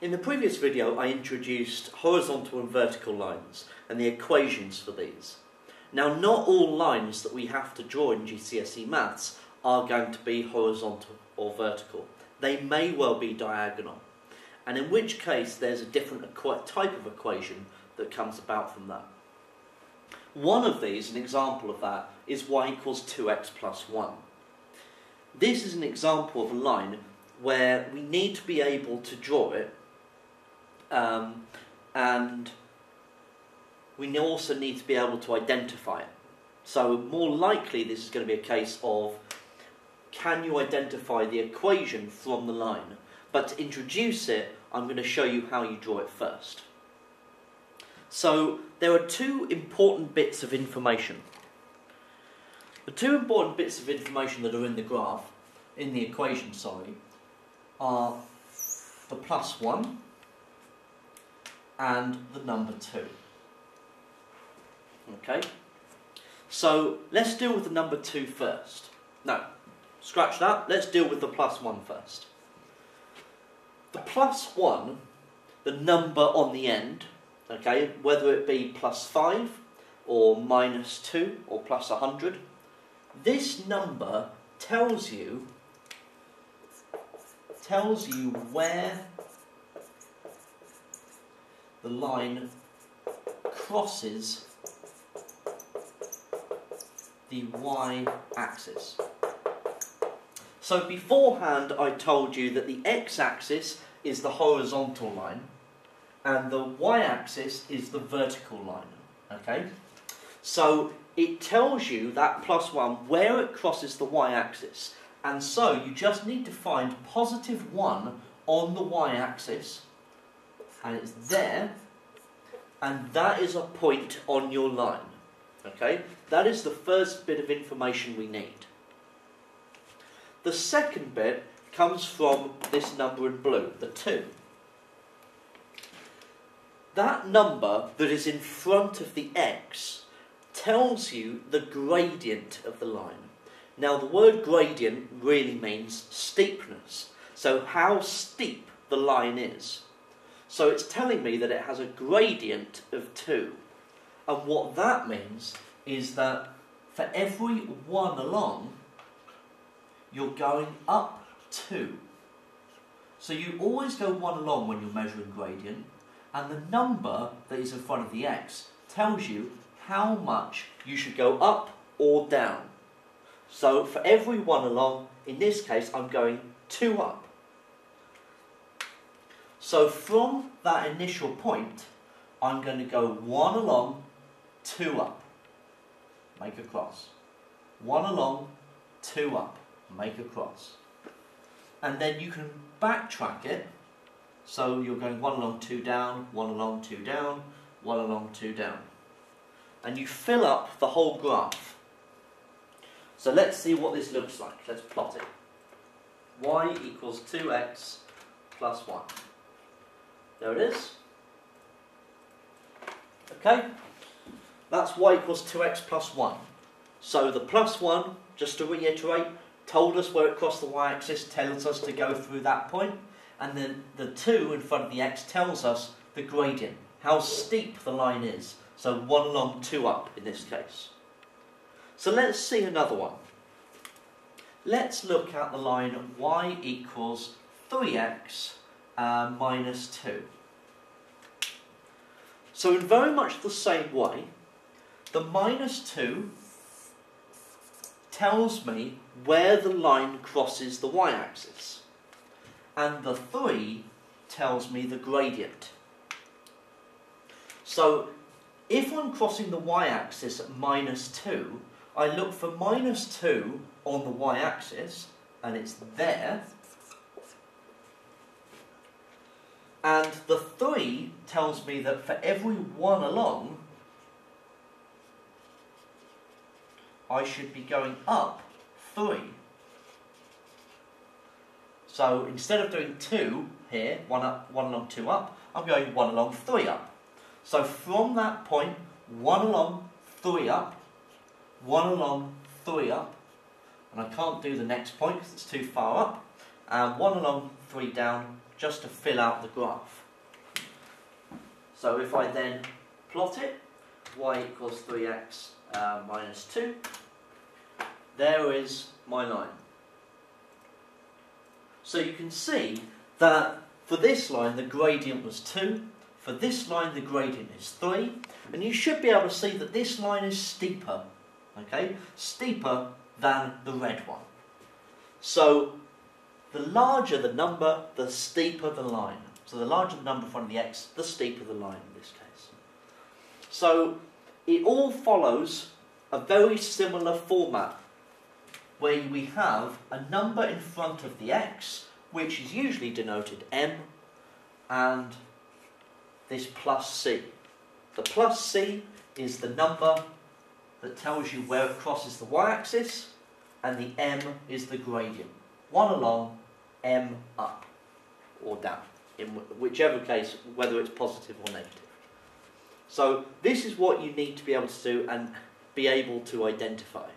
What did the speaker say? In the previous video I introduced horizontal and vertical lines and the equations for these. Now, not all lines that we have to draw in GCSE maths are going to be horizontal or vertical. They may well be diagonal, and in which case there's a different type of equation that comes about from that. One of these, an example of that, is y equals 2x plus 1. This is an example of a line where we need to be able to draw it, and we also need to be able to identify it. So more likely this is going to be a case of, can you identify the equation from the line? But to introduce it, I'm going to show you how you draw it first. So there are two important bits of information. The two important bits of information that are in the graph, in the equation, sorry, are the plus 1 and the number 2. Okay, so let's deal with the number 2 first. No, scratch that, let's deal with the plus 1 first. The plus 1, the number on the end, okay, whether it be plus 5 or minus 2 or plus 100, this number tells you where the line crosses the y-axis. So beforehand I told you that the x-axis is the horizontal line and the y-axis is the vertical line. Okay? So it tells you, that plus 1, where it crosses the y-axis, and so you just need to find positive 1 on the y-axis, and it's there, and that is a point on your line. Okay, that is the first bit of information we need. The second bit comes from this number in blue, the 2. That number that is in front of the x tells you the gradient of the line. Now, the word gradient really means steepness, so how steep the line is. So it's telling me that it has a gradient of 2. And what that means is that for every 1 along, you're going up 2. So you always go 1 along when you're measuring gradient, and the number that is in front of the x tells you how much you should go up or down. So for every 1 along, in this case I'm going 2 up. So from that initial point I'm going to go 1 along, 2 up, make a cross. 1 along, 2 up, make a cross. And then you can backtrack it, so you're going 1 along, 2 down, 1 along, 2 down, 1 along, 2 down. And you fill up the whole graph. So let's see what this looks like. Let's plot it. Y equals 2x plus 1. There it is. Okay, that's y equals 2x plus 1. So the plus 1, just to reiterate, told us where it crossed the y-axis, tells us to go through that point, and then the 2 in front of the x tells us the gradient, how steep the line is. So 1 along, 2 up in this case. So let's see another one. Let's look at the line y equals 3x minus 2. So in very much the same way, the minus 2 tells me where the line crosses the y-axis, and the 3 tells me the gradient. So if I'm crossing the y-axis at minus 2, I look for minus 2 on the y-axis, and it's there. And the 3 tells me that for every 1 along, I should be going up 3. So instead of doing 2 here, 1 up, 1 along, 2 up, I'm going 1 along, 3 up. So from that point, 1 along, 3 up, 1 along, 3 up, and I can't do the next point because it's too far up, and 1 along, 3 down, just to fill out the graph. So if I then plot it, y equals 3x minus 2, there is my line. So you can see that for this line the gradient was 2, for this line the gradient is 3, and you should be able to see that this line is steeper, okay, steeper than the red one. So the larger the number, the steeper the line. So the larger the number in front of the x, the steeper the line in this case. So it all follows a very similar format, where we have a number in front of the x, which is usually denoted m, and this plus c. The plus c is the number that tells you where it crosses the y-axis, and the m is the gradient. 1 along, m up or down, in whichever case, whether it's positive or negative. So this is what you need to be able to do and be able to identify.